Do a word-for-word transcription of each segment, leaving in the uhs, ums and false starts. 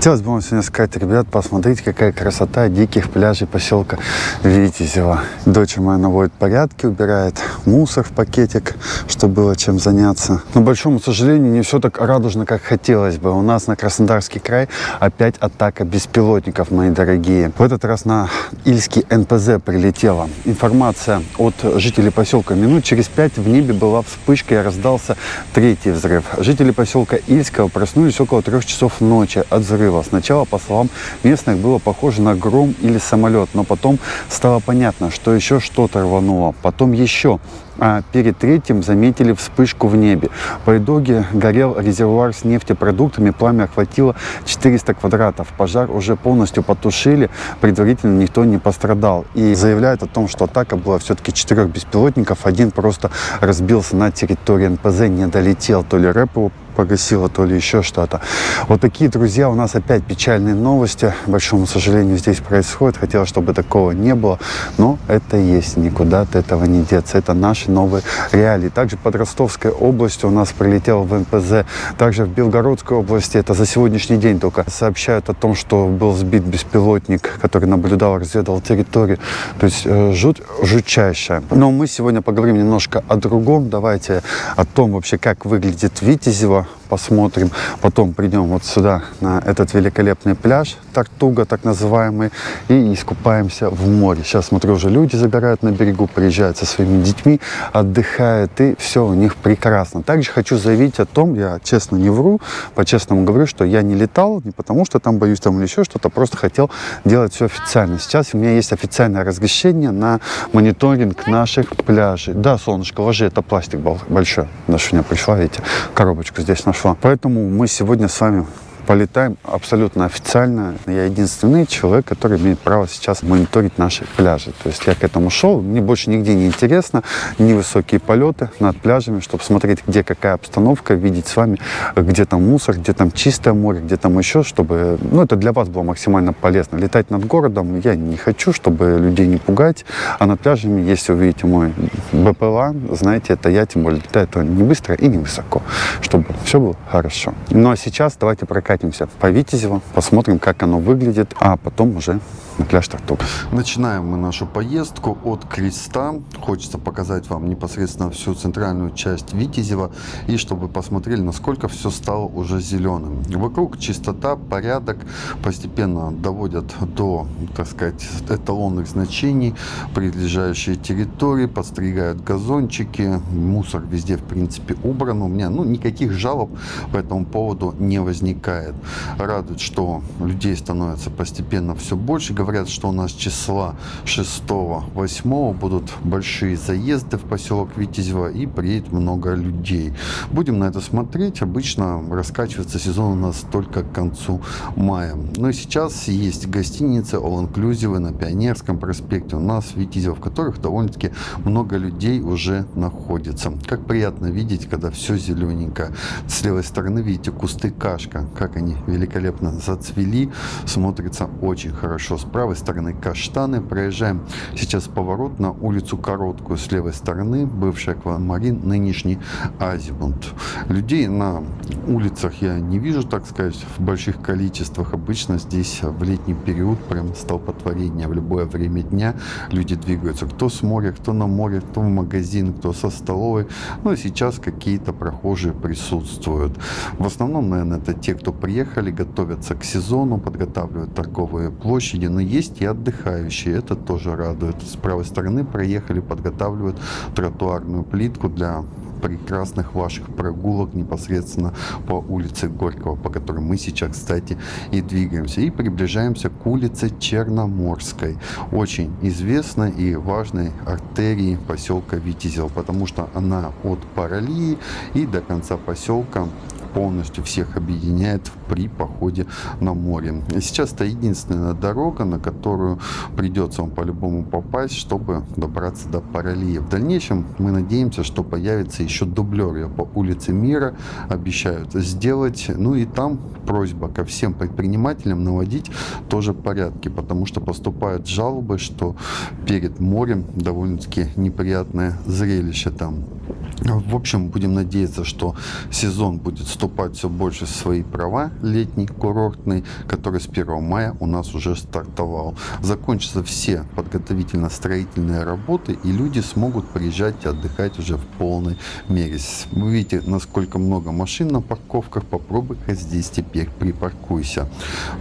Хотелось бы вам сегодня сказать: ребят, посмотрите, какая красота диких пляжей поселка Витязева. Дочь моя наводит порядки, убирает мусор в пакетик, чтобы было чем заняться. Но, к большому сожалению, не все так радужно, как хотелось бы. У нас на Краснодарский край опять атака беспилотников, мои дорогие. В этот раз на Ильский Н П З прилетела. Информация от жителей поселка: минут через пять в небе была вспышка и раздался третий взрыв. Жители поселка Ильского проснулись около трех часов ночи от взрыва. Сначала, по словам местных, было похоже на гром или самолет, но потом стало понятно, что еще что-то рвануло. Потом еще. А перед третьим заметили вспышку в небе. По итоге горел резервуар с нефтепродуктами, пламя охватило четыреста квадратов. Пожар уже полностью потушили, предварительно никто не пострадал. И заявляют о том, что атака была все-таки четырех беспилотников, один просто разбился на территории Н П З, не долетел, то ли рэп его погасило, то ли еще что-то. Вот такие, друзья, у нас опять печальные новости, к большому сожалению, здесь происходит. Хотелось, чтобы такого не было, но это есть, никуда от этого не деться. Это наши новые реалии. Также под Ростовской областью у нас прилетел в Н П З, также в Белгородской области. Это за сегодняшний день только сообщают о том, что был сбит беспилотник, который наблюдал, разведал территорию. То есть жуть жутчайшая. Но мы сегодня поговорим немножко о другом. Давайте о том вообще, как выглядит Витязево, посмотрим. Потом придем вот сюда, на этот великолепный пляж Тортуга, так называемый, и искупаемся в море. Сейчас, смотрю, уже люди забирают на берегу, приезжают со своими детьми, отдыхают, и все у них прекрасно. Также хочу заявить о том, я честно не вру, по-честному говорю, что я не летал, не потому что там боюсь там или еще что-то, просто хотел делать все официально. Сейчас у меня есть официальное разрешение на мониторинг наших пляжей. Да, солнышко, ложи, это пластик был большой. Даша у меня пришла, видите, коробочку здесь нашла. Поэтому мы сегодня с вами полетаем абсолютно официально. Я единственный человек, который имеет право сейчас мониторить наши пляжи. То есть я к этому шел. Мне больше нигде не интересно. Невысокие полеты над пляжами, чтобы смотреть, где какая обстановка, видеть с вами, где там мусор, где там чистое море, где там еще, чтобы... Ну, это для вас было максимально полезно. Летать над городом я не хочу, чтобы людей не пугать. А над пляжами, если увидите мой Б П Л А, знаете, это я, тем более, летаю это не быстро и не высоко, чтобы все было хорошо. Ну, а сейчас давайте прокатимся по Витязеву, посмотрим, как оно выглядит, а потом уже на пляж Тортуга. Начинаем мы нашу поездку от Креста. Хочется показать вам непосредственно всю центральную часть Витязева, и чтобы посмотрели, насколько все стало уже зеленым. Вокруг чистота, порядок, постепенно доводят до, так сказать, эталонных значений прилежащие территории, подстригают газончики, мусор везде, в принципе, убран. У меня, ну, никаких жалоб по этому поводу не возникает. Радует, что людей становится постепенно все больше. Говорят, что у нас числа шестого-восьмого будут большие заезды в поселок Витязево и приедет много людей. Будем на это смотреть. Обычно раскачивается сезон у нас только к концу мая. Но и сейчас есть гостиницы All-Inclusive на Пионерском проспекте у нас в Витязево, в которых довольно-таки много людей уже находится. Как приятно видеть, когда все зелененько. С левой стороны видите кусты кашка. Как они великолепно зацвели, смотрится очень хорошо. С правой стороны каштаны. Проезжаем сейчас поворот на улицу Короткую. С левой стороны бывший Аквамарин, нынешний Азибунд. Людей на улицах я не вижу, так сказать, в больших количествах. Обычно здесь в летний период прям столпотворение. В любое время дня люди двигаются. Кто с моря, кто на море, кто в магазин, кто со столовой. Ну и сейчас какие-то прохожие присутствуют. В основном, наверное, это те, кто приехали, готовятся к сезону, подготавливают торговые площади, но есть и отдыхающие, это тоже радует. С правой стороны проехали, подготавливают тротуарную плитку для прекрасных ваших прогулок непосредственно по улице Горького, по которой мы сейчас, кстати, и двигаемся. И приближаемся к улице Черноморской, очень известной и важной артерии поселка Витязево, потому что она от паралии и до конца поселка полностью всех объединяет при походе на море. Сейчас это единственная дорога, на которую придется вам по-любому попасть, чтобы добраться до паралии. В дальнейшем мы надеемся, что появится еще дублер ее по улице Мира, обещают сделать. Ну и там просьба ко всем предпринимателям наводить тоже порядки, потому что поступают жалобы, что перед морем довольно-таки неприятное зрелище там. В общем, будем надеяться, что сезон будет строиться отступают все больше свои права, летний курортный, который с первого мая у нас уже стартовал. Закончатся все подготовительно-строительные работы, и люди смогут приезжать и отдыхать уже в полной мере. Вы видите, насколько много машин на парковках, попробуй-ка здесь теперь припаркуйся.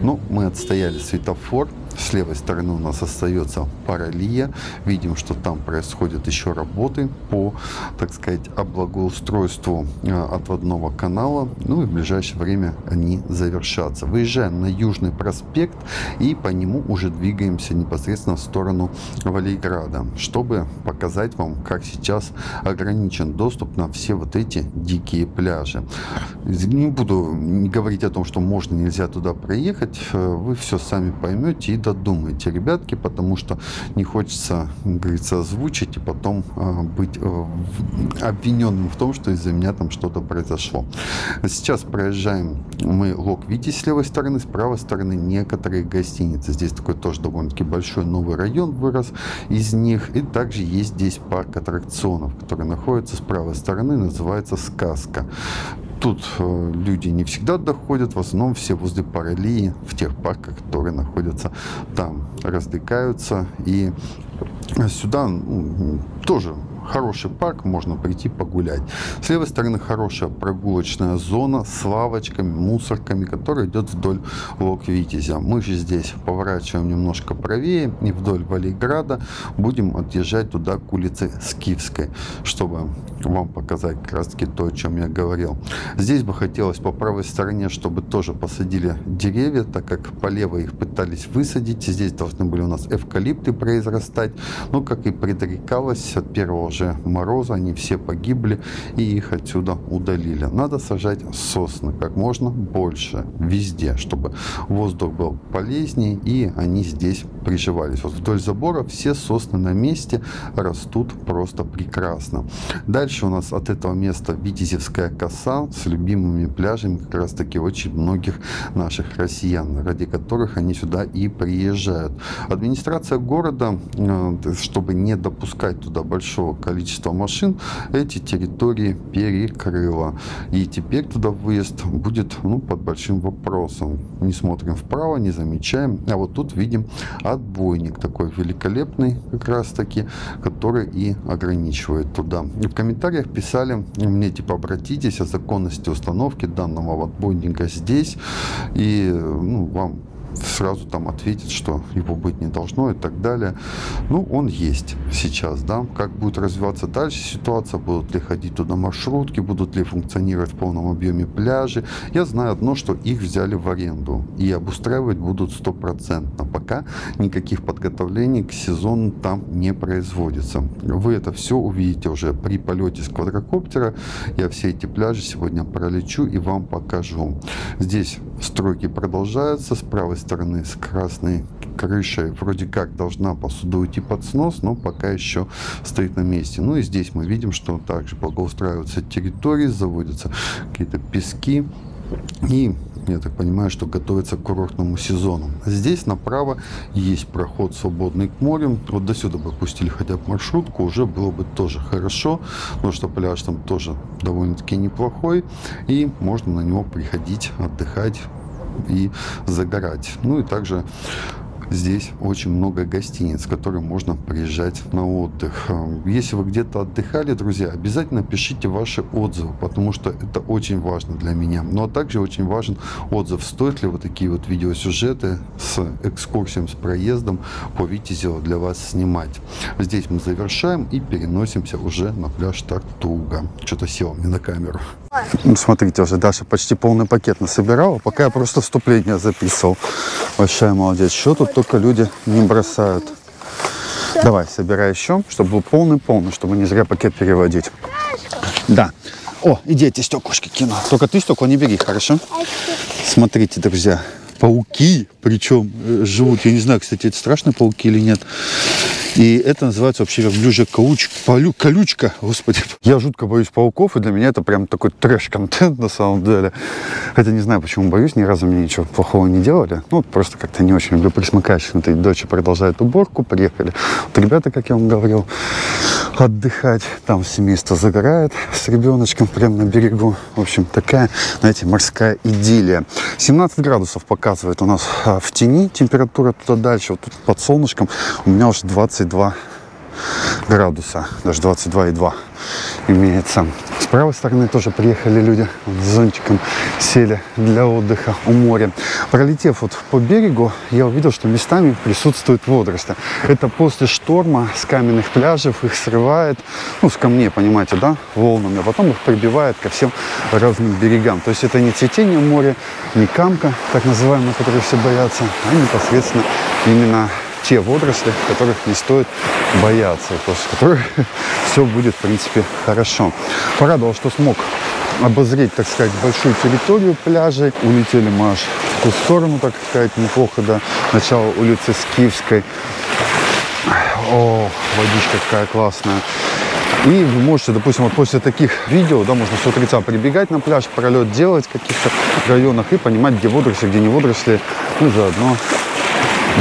Ну, мы отстояли светофор. С левой стороны у нас остается паралия. Видим, что там происходят еще работы по, так сказать, облагоустройству отводного канала. Ну и в ближайшее время они завершатся. Выезжаем на Южный проспект и по нему уже двигаемся непосредственно в сторону Валиграда, чтобы показать вам, как сейчас ограничен доступ на все вот эти дикие пляжи. Не буду говорить о том, что можно, нельзя туда проехать. Вы все сами поймете и додумайте, ребятки, потому что не хочется, как говорится, озвучить и потом э, быть э, обвиненным в том, что из-за меня там что-то произошло. Сейчас проезжаем мы Локвитязь с левой стороны, с правой стороны некоторые гостиницы. Здесь такой тоже довольно-таки большой новый район вырос из них. И также есть здесь парк аттракционов, который находится с правой стороны, называется «Сказка». Тут люди не всегда доходят, в основном все возле паралии, в тех парках, которые находятся там, раздыкаются. И сюда ну, тоже хороший парк, можно прийти погулять. С левой стороны хорошая прогулочная зона с лавочками, мусорками, которая идет вдоль Локвитязя. Мы же здесь поворачиваем немножко правее и вдоль Валиграда будем отъезжать туда к улице Скифской, чтобы вам показать как раз таки то, о чем я говорил. Здесь бы хотелось по правой стороне, чтобы тоже посадили деревья, так как по левой их пытались высадить. Здесь должны были у нас эвкалипты произрастать, но как и предрекалось, от первого же мороза они все погибли и их отсюда удалили. Надо сажать сосны как можно больше везде, чтобы воздух был полезнее и они здесь приживались. Вот вдоль забора все сосны на месте растут просто прекрасно. Дальше у нас от этого места Витязевская коса с любимыми пляжами как раз таки очень многих наших россиян, ради которых они сюда и приезжают. Администрация города, чтобы не допускать туда большого количества машин, эти территории перекрыла. И теперь туда выезд будет ну, под большим вопросом. Не смотрим вправо, не замечаем. А вот тут видим отбойник такой великолепный как раз таки, который и ограничивает туда. И в комментариях писали мне, типа, обратитесь о законности установки данного отбойника здесь. И ну, вам сразу там ответит, что его быть не должно и так далее. Ну, он есть сейчас, да. Как будет развиваться дальше ситуация, будут ли ходить туда маршрутки, будут ли функционировать в полном объеме пляжи. Я знаю одно, что их взяли в аренду и обустраивать будут стопроцентно. Пока никаких подготовлений к сезону там не производится. Вы это все увидите уже при полете с квадрокоптера. Я все эти пляжи сегодня пролечу и вам покажу. Здесь стройки продолжаются. С правой стороны с красной крышей вроде как должна посуда уйти под снос, но пока еще стоит на месте. Ну и здесь мы видим, что также благоустраиваются территории, заводятся какие-то пески и, я так понимаю, что готовится к курортному сезону. Здесь направо есть проход свободный к морю. Вот до сюда бы пустили хотя бы маршрутку, уже было бы тоже хорошо, потому что пляж там тоже довольно-таки неплохой и можно на него приходить, отдыхать и загорать. Ну и также здесь очень много гостиниц, в которые можно приезжать на отдых. Если вы где-то отдыхали, друзья, обязательно пишите ваши отзывы, потому что это очень важно для меня. Ну а также очень важен отзыв, стоит ли вот такие вот видеосюжеты с экскурсией, с проездом по Витязеву для вас снимать. Здесь мы завершаем и переносимся уже на пляж Тортуга. Что-то сел мне на камеру. Смотрите, уже Даша почти полный пакет насобирала, пока я просто вступление записывал. Большая молодец. Что тут только люди не бросают. Давай, собирай еще, чтобы был полный-полный, чтобы не зря пакет переводить. Да. О, иди, эти стеклышки кину. Только ты стекла не бери, хорошо? Смотрите, друзья, пауки, причем живут, я не знаю, кстати, это страшные пауки или нет. И это называется вообще верблюжья колючка, господи. Я жутко боюсь пауков, и для меня это прям такой трэш-контент на самом деле. Хотя не знаю, почему боюсь, ни разу мне ничего плохого не делали. Ну, просто как-то не очень люблю присмыкаешься. Дочь продолжает уборку, приехали. Вот ребята, как я вам говорил, отдыхать. Там семейство загорает с ребеночком прямо на берегу. В общем, такая, знаете, морская идиллия. семнадцать градусов показывает у нас в тени температура, туда дальше. Вот тут под солнышком у меня уже двадцать два градуса, даже двадцать два и два имеется. С правой стороны тоже приехали люди, вот, с зонтиком сели для отдыха у моря. Пролетев вот по берегу, я увидел, что местами присутствуют водоросли. Это после шторма с каменных пляжей их срывает, ну, с камней, понимаете, да, волнами, а потом их прибивает ко всем разным берегам. То есть это не цветение моря, не камка, так называемая, которой все боятся, а непосредственно именно те водоросли, которых не стоит бояться, после которых все будет, в принципе, хорошо. Порадовал, что смог обозреть, так сказать, большую территорию пляжей. Улетели мы аж в ту сторону, так сказать, неплохо до начала улицы Скифской. О, водичка какая классная. И вы можете, допустим, вот после таких видео, да, можно с утреца прибегать на пляж, пролет делать в каких-то районах и понимать, где водоросли, где не водоросли, ну, заодно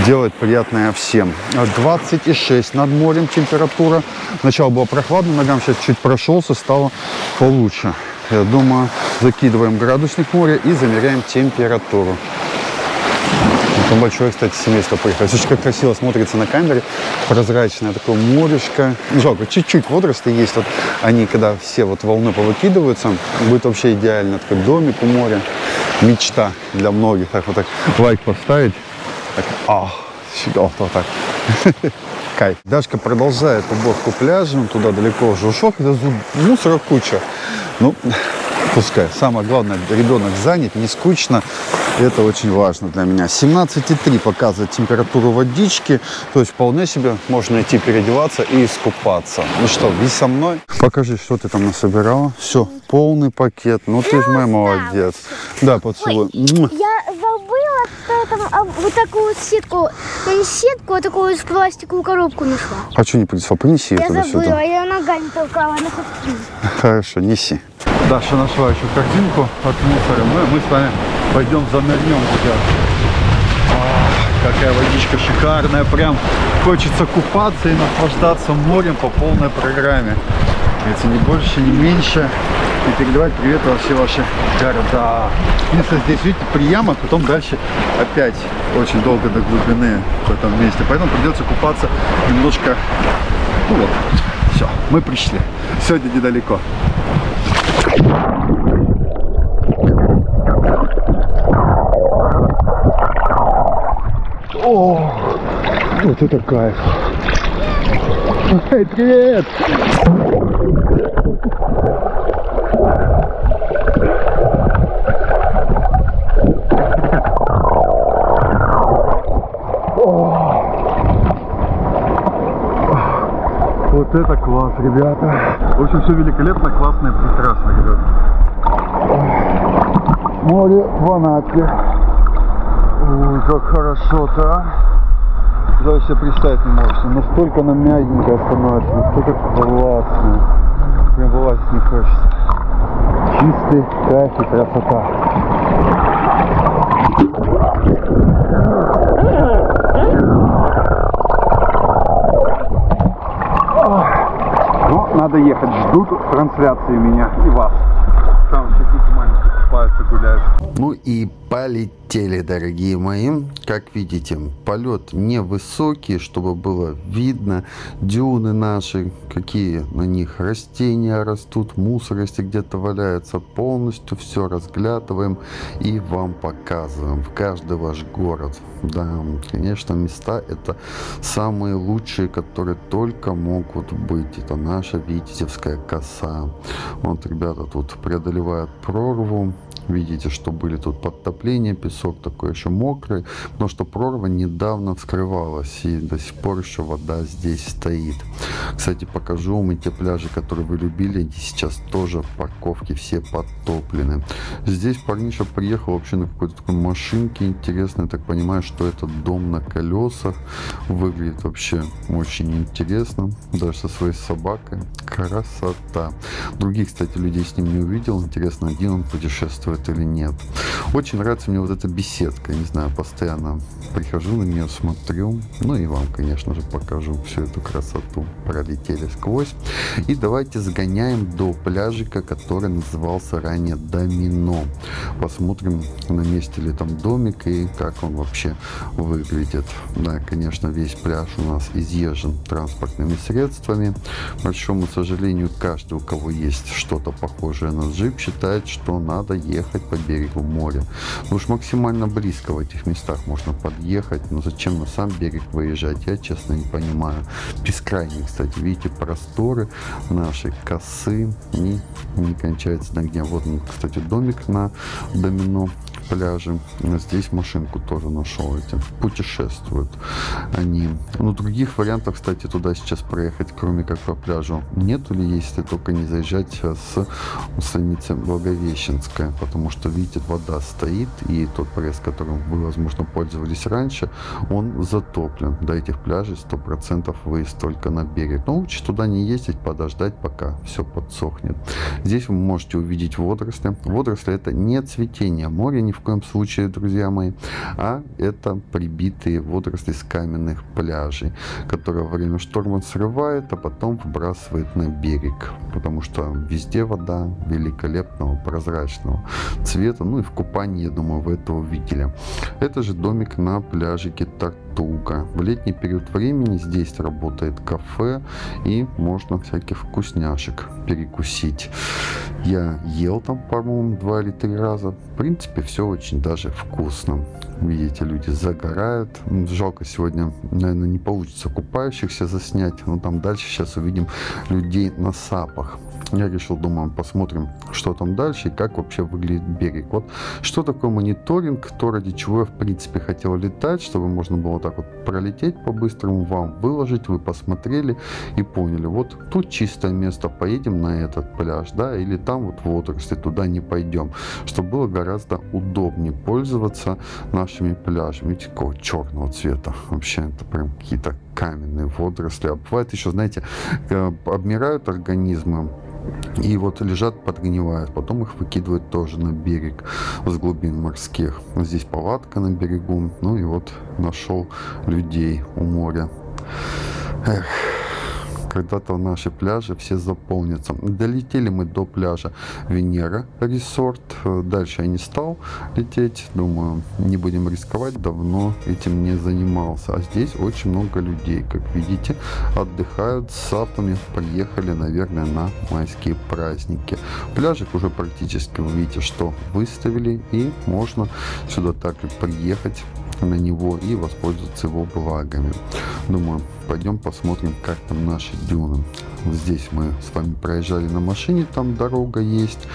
делать приятное всем. двадцать шесть над морем температура. Сначала было прохладно, ногам сейчас чуть прошелся, стало получше. Я думаю, закидываем градусник моря и замеряем температуру. Там большое, кстати, семейство приехало. Слушайте, как красиво смотрится на камере. Прозрачное такое морюшко. Жалко, чуть-чуть водоросли есть. Вот они, когда все вот волны повыкидываются, будет вообще идеально. Такой домик у моря. Мечта для многих. Так вот так лайк поставить. А, вот так. Кайф. Дашка продолжает уборку пляжа, он туда далеко уже ушел, когда мусора куча. Ну, пускай. Самое главное, ребенок занят, не скучно. Это очень важно для меня. семнадцать и три показывает температуру водички. То есть вполне себе можно идти переодеваться и искупаться. Ну что, иди со мной. Покажи, что ты там насобирала. Все, полный пакет. Ну ты же мой молодец. Да, поцелуй. А вот такую вот сетку, не сетку, а такую вот пластиковую коробку нашла. А что не принесла? Принеси я туда забыла, сюда. Я ногами толкала на кухне. Хорошо, неси. Даша нашла еще корзинку от мусора. Мы, мы с вами пойдем занырнем туда. Какая водичка шикарная. Прям хочется купаться и наслаждаться морем по полной программе. Это не больше, не меньше. И передавать привет во все ваши города. Если здесь, видите, приямок, потом дальше опять очень долго до глубины в этом месте. Поэтому придется купаться немножко. Ну вот, все, мы пришли. Сегодня недалеко. О, вот это кайф. Эй, привет! Вот это класс, ребята. В общем, все великолепно, классно и прекрасно, ребят. Море в Анапе. Ой, как хорошо-то. Даже себе представить не можете. Настолько она мягенькая становится, настолько классно. Прям вылазить не хочется. Чистый кайф и красота. Надо ехать, ждут трансляции меня и вас. Там сидите, маленькие купаются, гуляют. Ну и полетели, дорогие мои. Как видите, полет невысокий, чтобы было видно. Дюны наши, какие на них растения растут, мусор, если где-то валяется, полностью все разглядываем и вам показываем. В каждый ваш город. Да, конечно, места это самые лучшие, которые только могут быть. Это наша Витязевская коса. Вот, ребята, тут преодолевают прорву. Видите, что были тут подтопления, песок такой еще мокрый, потому что прорва недавно вскрывалась и до сих пор еще вода здесь стоит. Кстати, покажу вам и те пляжи, которые вы любили, они сейчас тоже парковки все подтоплены. Здесь парниша приехал вообще на какой-то такой машинке интересной, так понимаю, что это дом на колесах, выглядит вообще очень интересно, даже со своей собакой, красота. Других, кстати, людей с ним не увидел, интересно, один он путешествует делают или нет. Очень нравится мне вот эта беседка, не знаю, постоянно прихожу на нее, смотрю, ну и вам, конечно же, покажу всю эту красоту. Пролетели сквозь. И давайте сгоняем до пляжика, который назывался ранее Домино. Посмотрим, на месте ли там домик и как он вообще выглядит. Да, конечно, весь пляж у нас изъезжен транспортными средствами. К большому сожалению, каждый, у кого есть что-то похожее на джип, считает, что надо ехать по берегу моря. Ну уж максимально близко в этих местах можно подъехать, но зачем на сам берег выезжать, я честно не понимаю. Бескрайние, кстати, видите, просторы нашей косы не, не кончаются нигде. Вот, кстати, домик на Домино пляже. Здесь машинку тоже нашел, эти путешествуют они. Но других вариантов, кстати, туда сейчас проехать, кроме как по пляжу, нету ли, если только не заезжать с улицы Благовещенская, потому что, видите, вода стоит, и тот пресс, которым вы, возможно, пользовались раньше, он затоплен. До этих пляжей сто процентов выезд только на берег. Но лучше туда не ездить, подождать, пока все подсохнет. Здесь вы можете увидеть водоросли. Водоросли — это не цветение моря ни в коем случае, друзья мои, а это прибитые водоросли с каменных пляжей, которые во время шторма срывает, а потом выбрасывает на берег, потому что везде вода великолепного прозрачного цвета. Ну и в купании, я думаю, вы это увидели. Это же домик на пляжике Тортуга. В летний период времени здесь работает кафе, и можно всяких вкусняшек перекусить. Я ел там, по-моему, два или три раза. В принципе, все очень даже вкусно. Видите, люди загорают. Жалко, сегодня, наверное, не получится купающихся заснять. Но там дальше сейчас увидим людей на сапах. Я решил, думаю, посмотрим, что там дальше и как вообще выглядит берег. Вот что такое мониторинг, то, ради чего я, в принципе, хотел летать, чтобы можно было вот так вот пролететь по-быстрому, вам выложить, вы посмотрели и поняли, вот тут чистое место, поедем на этот пляж, да, или там вот водоросли, туда не пойдем, чтобы было гораздо удобнее пользоваться нашими пляжами. Видите, какого черного цвета, вообще это прям какие-то каменные водоросли. А бывает еще, знаете, обмирают организмы и вот лежат, подгнивают, потом их выкидывают тоже на берег с глубин морских. Здесь палатка на берегу, ну и вот нашел людей у моря. Эх. Когда-то наши пляжи все заполнятся. Долетели мы до пляжа Венера Ресорт. Дальше я не стал лететь. Думаю, не будем рисковать. Давно этим не занимался. А здесь очень много людей, как видите, отдыхают с сапами. Приехали, наверное, на майские праздники. Пляжик уже практически, вы видите, что выставили. И можно сюда так и приехать на него и воспользоваться его благами. Думаю, пойдем посмотрим, как там наши дюны. Здесь мы с вами проезжали на машине, там дорога есть.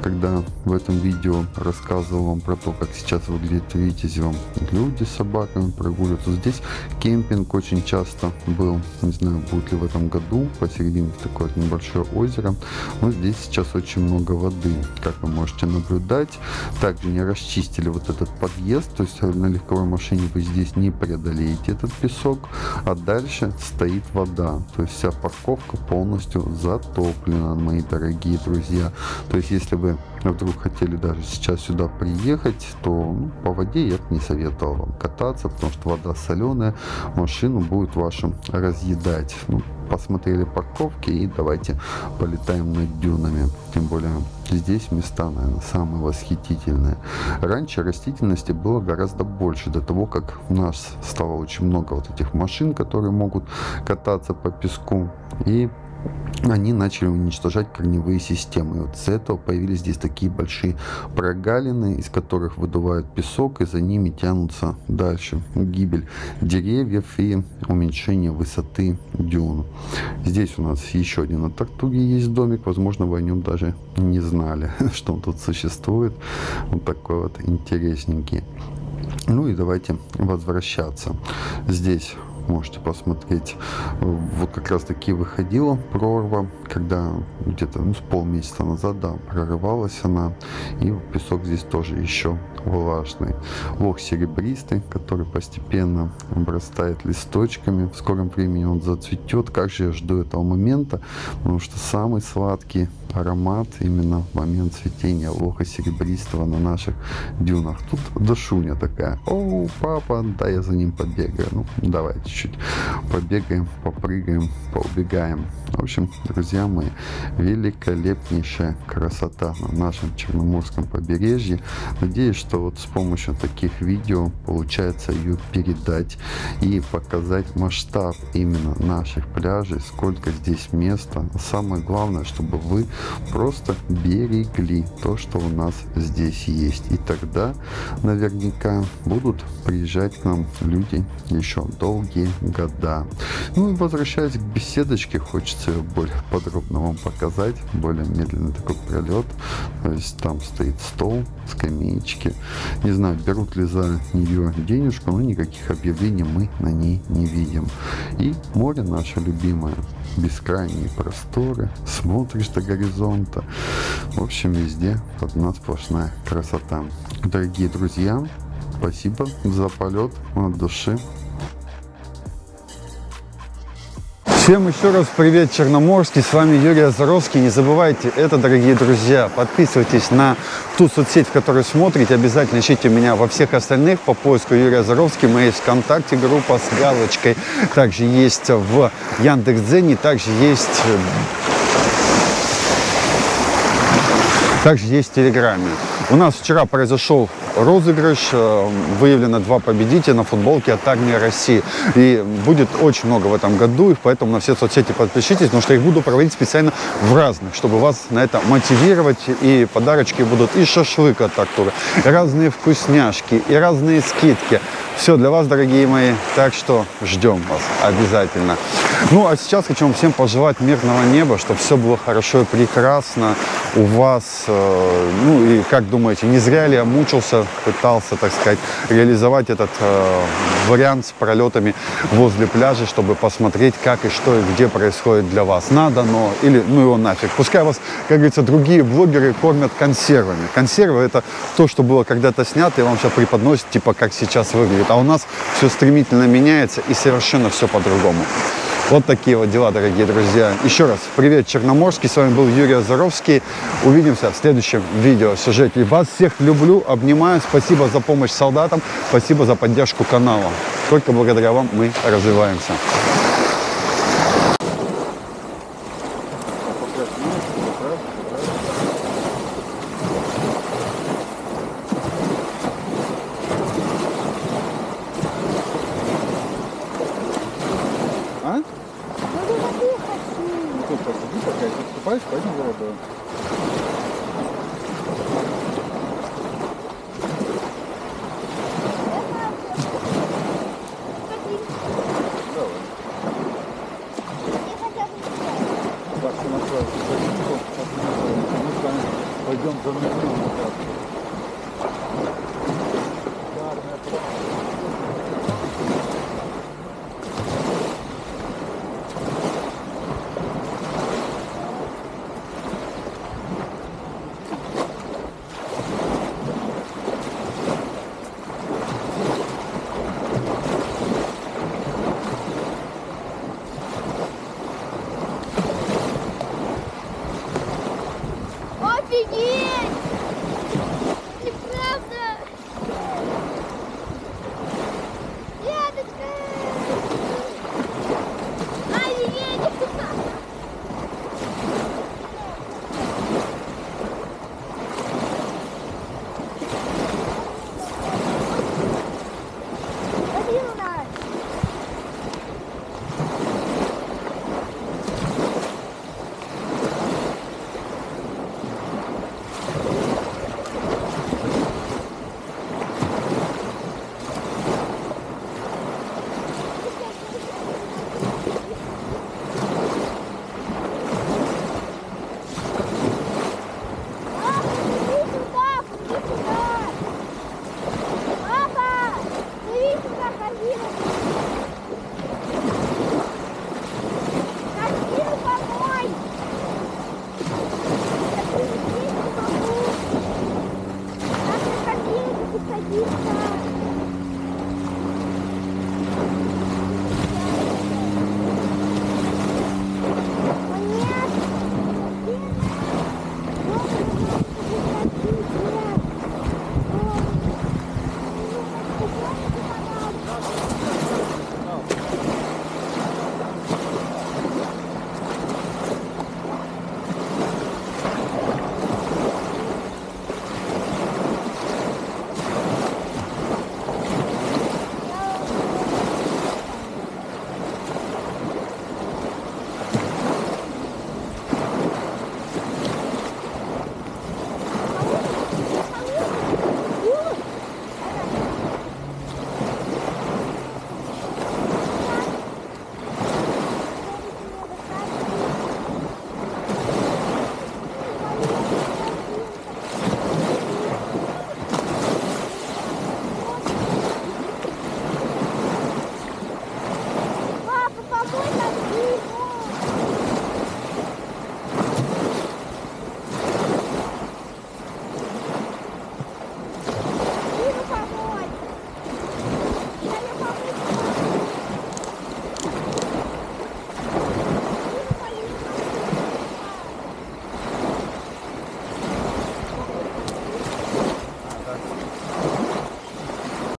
Когда в этом видео рассказывал вам про то, как сейчас выглядит Витязево, люди с собаками прогуливаются. Здесь кемпинг очень часто был, не знаю, будет ли в этом году, посередине такое небольшое озеро. Но здесь сейчас очень много воды, как вы можете наблюдать. Также не расчистили вот этот подъезд, то есть на легковой машине вы здесь не преодолеете этот песок, а дальше стоит вода, то есть вся парковка полностью затоплена, мои дорогие друзья. То есть если вы вдруг хотели даже сейчас сюда приехать, то, ну, по воде я бы не советовал вам кататься, потому что вода соленая, машину будет вашим разъедать. Ну, посмотрели парковки и давайте полетаем над дюнами, тем более здесь места, наверное, самые восхитительные. Раньше растительности было гораздо больше, до того, как у нас стало очень много вот этих машин, которые могут кататься по песку, и они начали уничтожать корневые системы. И вот из-за этого появились здесь такие большие прогалины, из которых выдувают песок, и за ними тянутся дальше гибель деревьев и уменьшение высоты дюн. Здесь у нас еще один на Тортуге есть домик. Возможно, вы о нем даже не знали, что он тут существует. Вот такой вот интересненький. Ну и давайте возвращаться. Здесь можете посмотреть, вот как раз таки выходила прорва, когда где-то, ну, с полмесяца назад, да, прорывалась она, и песок здесь тоже еще влажный. Лох серебристый, который постепенно обрастает листочками, в скором времени он зацветет. Как же я жду этого момента, потому что самый сладкий аромат именно в момент цветения лоха серебристого на наших дюнах. Тут Дашуня такая: о, папа, да я за ним побегаю. Ну, давай чуть-чуть побегаем, попрыгаем, поубегаем. В общем, друзья мои, великолепнейшая красота на нашем Черноморском побережье. Надеюсь, что вот с помощью таких видео получается ее передать и показать масштаб именно наших пляжей, сколько здесь места. Самое главное, чтобы вы просто берегли то, что у нас здесь есть. И тогда наверняка будут приезжать к нам люди еще долгие года. Ну и возвращаясь к беседочке, хочется ее более подробно вам показать. Более медленный такой пролет. То есть там стоит стол, скамеечки. Не знаю, берут ли за нее денежку, но никаких объявлений мы на ней не видим. И море наше любимое. Бескрайние просторы. Смотришь до горизонта. В общем, везде одна сплошная красота. Дорогие друзья, спасибо за полет от души. Всем еще раз привет, Черноморский, с вами Юрий Озаровский. Не забывайте это, дорогие друзья, подписывайтесь на ту соцсеть, в которой смотрите, обязательно ищите меня во всех остальных по поиску Юрий Озаровский, моя есть ВКонтакте группа с галочкой, также есть в Яндекс.Дзене, также есть... Также есть в Телеграме. У нас вчера произошел розыгрыш. Выявлено два победителя на футболке от армии России. И будет очень много в этом году. И поэтому на все соцсети подпишитесь, потому что я их буду проводить специально в разных, чтобы вас на это мотивировать. И подарочки будут, и шашлык от Тортуга, и разные вкусняшки, и разные скидки. Все для вас, дорогие мои. Так что ждем вас обязательно. Ну, а сейчас хочу вам всем пожелать мирного неба, чтобы все было хорошо и прекрасно у вас. Ну и как думаете, не зря ли я мучился, пытался, так сказать, реализовать этот э, вариант с пролетами возле пляжа, чтобы посмотреть, как и что и где происходит для вас. Надо, но или ну его нафиг. Пускай вас, как говорится, другие блогеры кормят консервами. Консервы — это то, что было когда-то снято, и вам сейчас преподносят, типа, как сейчас выглядит. А у нас все стремительно меняется и совершенно все по-другому. Вот такие вот дела, дорогие друзья. Еще раз привет, Черноморский. С вами был Юрий Озаровский. Увидимся в следующем видеосюжете. Вас всех люблю, обнимаю. Спасибо за помощь солдатам. Спасибо за поддержку канала. Только благодаря вам мы развиваемся. Пойдем за мной.